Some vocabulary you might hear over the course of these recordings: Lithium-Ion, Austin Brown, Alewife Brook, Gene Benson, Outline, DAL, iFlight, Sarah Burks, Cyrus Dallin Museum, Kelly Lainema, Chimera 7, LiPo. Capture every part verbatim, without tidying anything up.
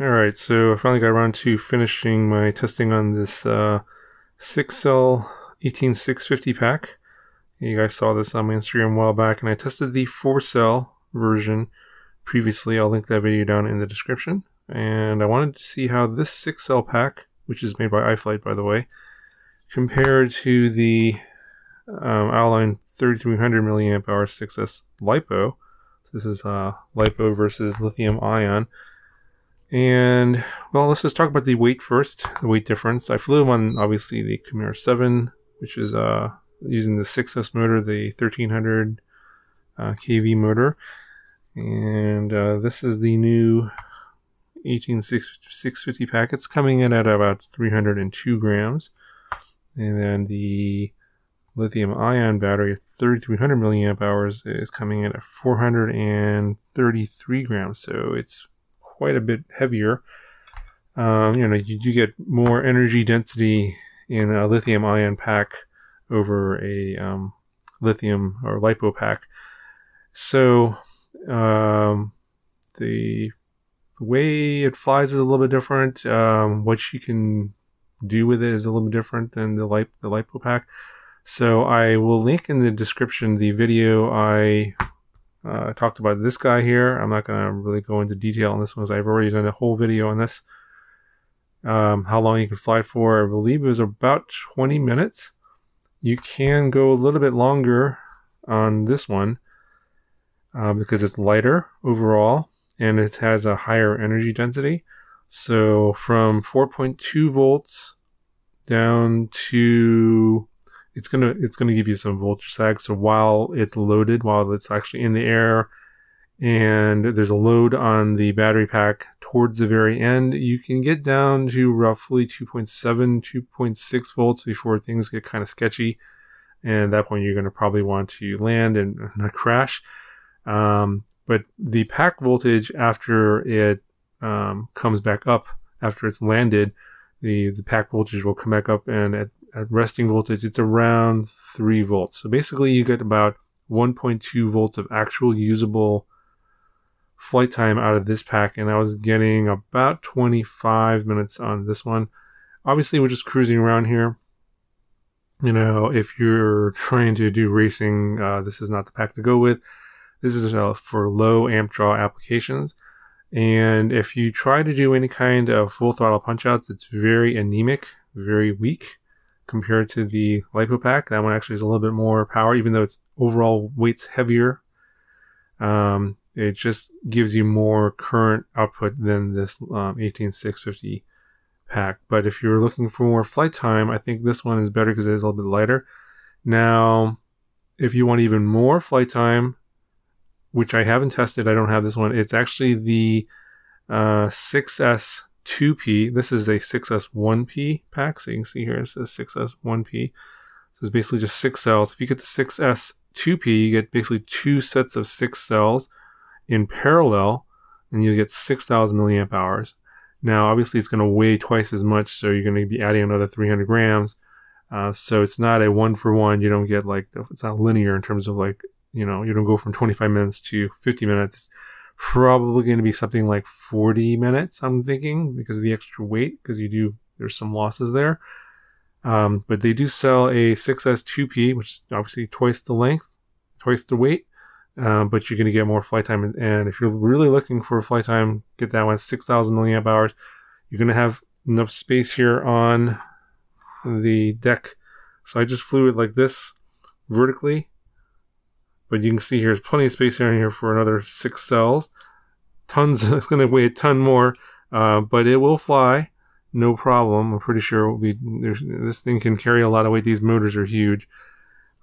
Alright, so I finally got around to finishing my testing on this uh, six cell eighteen six fifty pack. You guys saw this on my Instagram a while back, and I tested the four cell version previously. I'll link that video down in the description. And I wanted to see how this six cell pack, which is made by iFlight by the way, compared to the um, Outline thirty-three hundred milliamp hour six S LiPo. So this is uh, LiPo versus lithium-ion. And, well, let's just talk about the weight first, the weight difference. I flew on, obviously, the Chimera seven, which is uh, using the six S motor, the thirteen hundred uh, K V motor. And uh, this is the new eighteen six fifty pack. It's coming in at about three hundred two grams. And then the lithium-ion battery at thirty-three hundred milliamp hours is coming in at four hundred thirty-three grams. So it's quite a bit heavier. Um, you know, you do get more energy density in a lithium-ion pack over a um, lithium or LiPo pack. So um, the way it flies is a little bit different. Um, what you can do with it is a little bit different than the Lip the LiPo pack. So I will link in the description the video I Uh, I talked about this guy here. I'm not going to really go into detail on this one because I've already done a whole video on this. Um, how long you can fly for, I believe it was about twenty minutes. You can go a little bit longer on this one uh, because it's lighter overall and it has a higher energy density. So from four point two volts down to, it's gonna it's gonna give you some voltage sag. So while it's loaded, while it's actually in the air, and there's a load on the battery pack towards the very end, you can get down to roughly two point seven, two point six volts before things get kind of sketchy. And at that point, you're gonna probably want to land and not crash. Um, but the pack voltage after it um, comes back up after it's landed, the the pack voltage will come back up, and at At resting voltage, it's around three volts. So basically, you get about one point two volts of actual usable flight time out of this pack, and I was getting about twenty-five minutes on this one. Obviously, we're just cruising around here. You know, if you're trying to do racing, uh, this is not the pack to go with. This is uh, for low amp draw applications. And if you try to do any kind of full throttle punch outs, it's very anemic, very weak. Compared to the LiPo pack, that one actually has a little bit more power, even though its overall weight's heavier. Um, it just gives you more current output than this um, eighteen six fifty pack. But if you're looking for more flight time, I think this one is better because it is a little bit lighter. Now, if you want even more flight time, which I haven't tested, I don't have this one. It's actually the uh, six S two P. This is a six S one P pack, so you can see here it says six S one P. So it's basically just six cells. If you get the six S two P, you get basically two sets of six cells in parallel, and you get six thousand milliamp hours. Now, obviously, it's going to weigh twice as much, so you're going to be adding another three hundred grams. Uh, so it's not a one for one. You don't get like, it's not linear in terms of like, you know, you don't go from twenty-five minutes to fifty minutes. Probably going to be something like forty minutes, I'm thinking, because of the extra weight, because you do, there's some losses there. Um, but they do sell a six S two P, which is obviously twice the length, twice the weight, um, but you're going to get more flight time. And if you're really looking for flight time, get that one, six thousand milliamp hours. You're going to have enough space here on the deck. So I just flew it like this vertically. But you can see here's plenty of space here and here for another six cells. Tons, it's going to weigh a ton more, uh, but it will fly, no problem. I'm pretty sure it will be, this thing can carry a lot of weight. These motors are huge.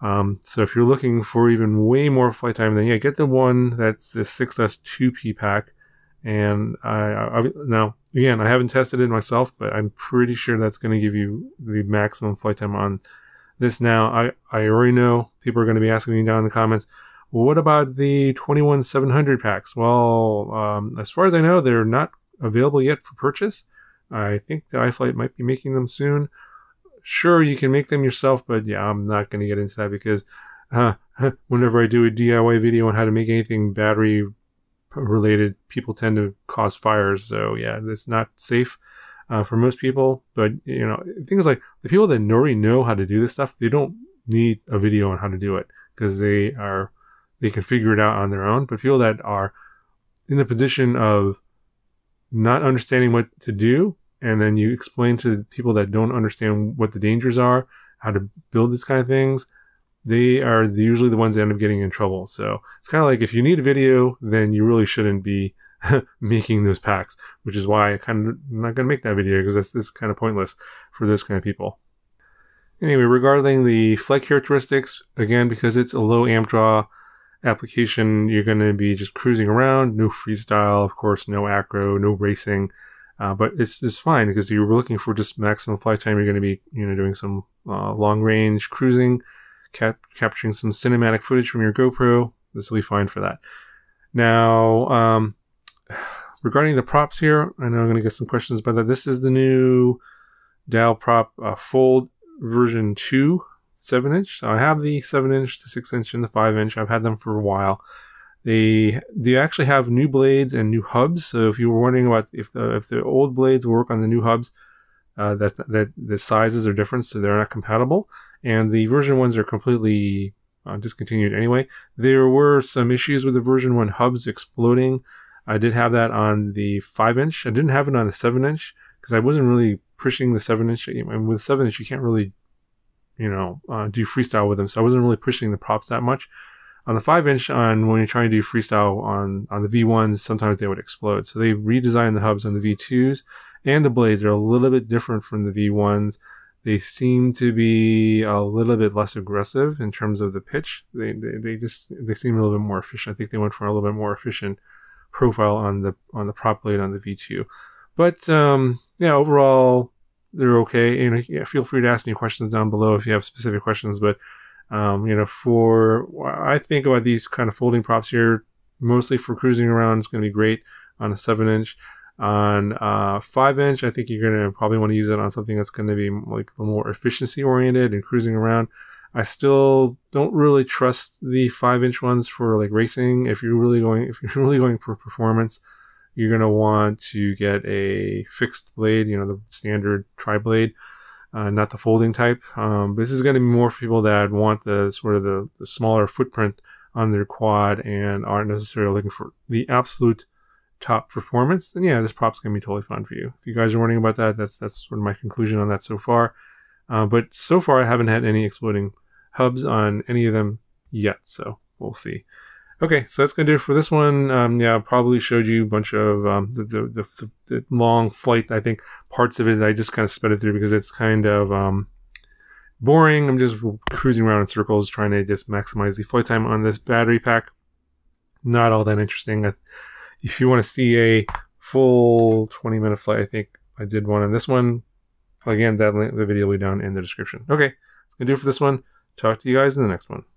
Um, so if you're looking for even way more flight time, then yeah, get the one that's the six S two P pack. And I, I, I now, again, I haven't tested it myself, but I'm pretty sure that's going to give you the maximum flight time on this. Now, I, I already know people are going to be asking me down in the comments, well, what about the twenty-one seven hundred packs? Well, um, as far as I know, they're not available yet for purchase. I think that iFlight might be making them soon. Sure, you can make them yourself, but yeah, I'm not going to get into that because uh, whenever I do a D I Y video on how to make anything battery related, people tend to cause fires. So yeah, it's not safe uh, for most people. But you know, things like the people that already know how to do this stuff, they don't need a video on how to do it because they are they can figure it out on their own. But people that are in the position of not understanding what to do, and then you explain to the people that don't understand what the dangers are, how to build these kind of things, they are usually the ones that end up getting in trouble. So it's kind of like, if you need a video, then you really shouldn't be making those packs, which is why I kind of I'm not going to make that video, because that's this kind of pointless for those kind of people. Anyway, regarding the flight characteristics, again, because it's a low amp draw application, you're going to be just cruising around, no freestyle, of course, no acro, no racing. Uh, but it's just fine because you're looking for just maximum flight time. You're going to be, you know, doing some uh, long range cruising, cap capturing some cinematic footage from your GoPro. This will be fine for that. Now, um, regarding the props here, I know I'm going to get some questions about that. This is the new D A L prop uh, fold version two, seven inch. So I have the seven inch, the six inch, and the five inch. I've had them for a while. They do actually have new blades and new hubs. So if you were wondering about if the if the old blades work on the new hubs, uh, that that the sizes are different, so they're not compatible. And the version ones are completely uh, discontinued anyway. There were some issues with the version one hubs exploding. I did have that on the five inch. I didn't have it on the seven inch because I wasn't really pushing the seven inch. And with seven inch, you can't really, you know, uh, do freestyle with them. So I wasn't really pushing the props that much. On the five inch, on when you're trying to do freestyle on, on the V ones, sometimes they would explode. So they redesigned the hubs on the V twos, and the blades are a little bit different from the V ones. They seem to be a little bit less aggressive in terms of the pitch. They, they, they just, they seem a little bit more efficient. I think they went for a little bit more efficient profile on the, on the prop blade on the V two. But, um, yeah, overall, they're okay. You know, yeah, feel free to ask me questions down below if you have specific questions, but Um, you know, for, I think about these kind of folding props here, mostly for cruising around. It's going to be great on a seven inch. On uh five inch, I think you're going to probably want to use it on something that's going to be like more efficiency oriented and cruising around. I still don't really trust the five inch ones for like racing. If you're really going, if you're really going for performance, you're going to want to get a fixed blade, you know, the standard tri-blade. Uh, not the folding type. Um, this is going to be more for people that want the sort of the, the smaller footprint on their quad and aren't necessarily looking for the absolute top performance. Then yeah, this prop's going to be totally fun for you. If you guys are wondering about that, that's that's sort of my conclusion on that so far. Uh, but so far, I haven't had any exploding hubs on any of them yet, so we'll see. Okay, so that's going to do it for this one. Um, yeah, I probably showed you a bunch of um, the, the, the, the long flight, I think, parts of it. I just kind of sped it through because it's kind of um, boring. I'm just cruising around in circles trying to just maximize the flight time on this battery pack. Not all that interesting. If you want to see a full twenty minute flight, I think I did one on this one. Again, that link, the video will be down in the description. Okay, that's going to do it for this one. Talk to you guys in the next one.